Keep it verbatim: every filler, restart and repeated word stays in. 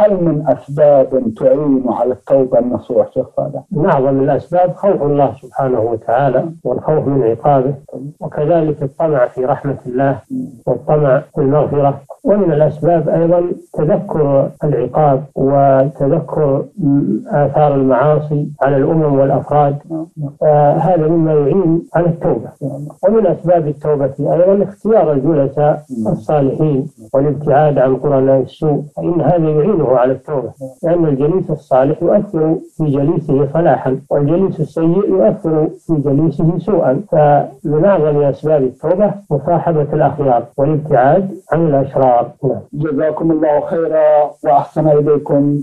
هل من أسباب تعين على التوبة النصوح شيخ صالح؟ نعم، من الأسباب خوف الله سبحانه وتعالى والخوف من عقابه، وكذلك الطمع في رحمة الله والطمع في المغفرة. ومن الأسباب أيضا تذكر العقاب وتذكر آثار المعاصي على الأمم والأفراد، هذا مما يعين على التوبة. ومن أسباب التوبة أيضا اختيار الجلساء الصالحين والابتعاد عن قرناء السوء، فإن هذا يعينه على التوبة، لأن الجليس الصالح يؤثر في جليسه صلاحا والجليس السيء يؤثر في جليسه سوءا. فمن أعظم أسباب التوبة مصاحبة الأخيار والابتعاد عن الأشرار. جزاكم الله خيرا وأحسن إليكم.